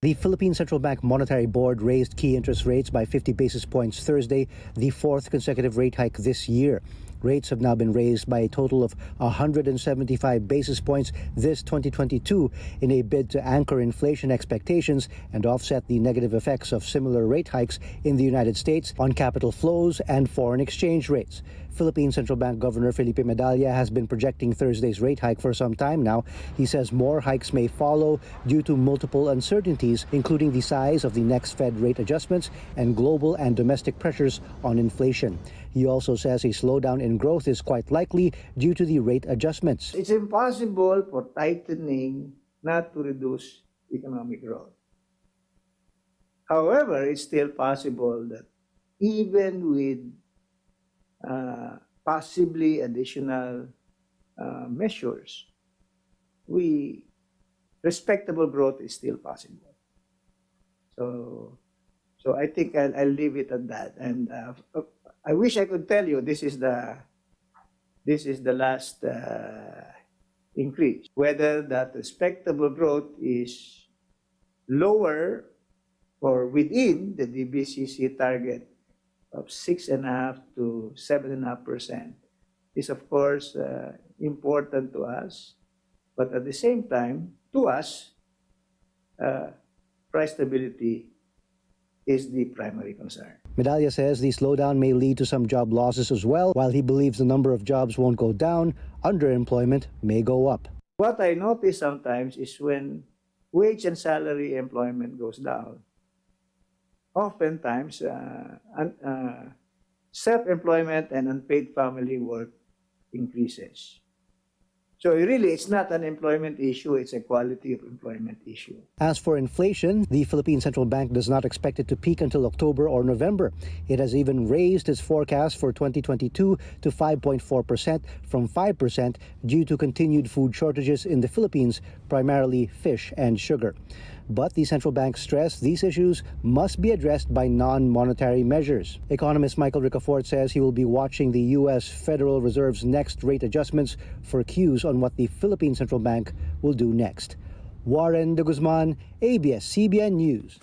The Philippine Central Bank Monetary Board raised key interest rates by 50 basis points Thursday, the fourth consecutive rate hike this year. Rates have now been raised by a total of 175 basis points this 2022 in a bid to anchor inflation expectations and offset the negative effects of similar rate hikes in the United States on capital flows and foreign exchange rates. Philippine Central Bank Governor Felipe Medalla has been projecting Thursday's rate hike for some time now. He says more hikes may follow due to multiple uncertainties, including the size of the next Fed rate adjustments and global and domestic pressures on inflation. He also says a slowdown in growth is quite likely due to the rate adjustments. It's impossible for tightening not to reduce economic growth. However, it's still possible that even with possibly additional measures, respectable growth is still possible. So I think I'll leave it at that. And I wish I could tell you this is the last increase. Whether that respectable growth is lower or within the DBCC target of 6.5% to 7.5% is, of course, important to us. But at the same time, to us, price stability is the primary concern. Medalla says the slowdown may lead to some job losses as well, while he believes the number of jobs won't go down, underemployment may go up. What I notice sometimes is when wage and salary employment goes down, oftentimes self-employment and unpaid family work increases. So really, it's not an employment issue, it's a quality of employment issue. As for inflation, the Philippine Central Bank does not expect it to peak until October or November. It has even raised its forecast for 2022 to 5.4% from 5% due to continued food shortages in the Philippines, primarily fish and sugar. But the central bank stressed these issues must be addressed by non-monetary measures. Economist Michael Ricafort says he will be watching the U.S. Federal Reserve's next rate adjustments for cues on what the Philippine Central Bank will do next. Warren de Guzman, ABS-CBN News.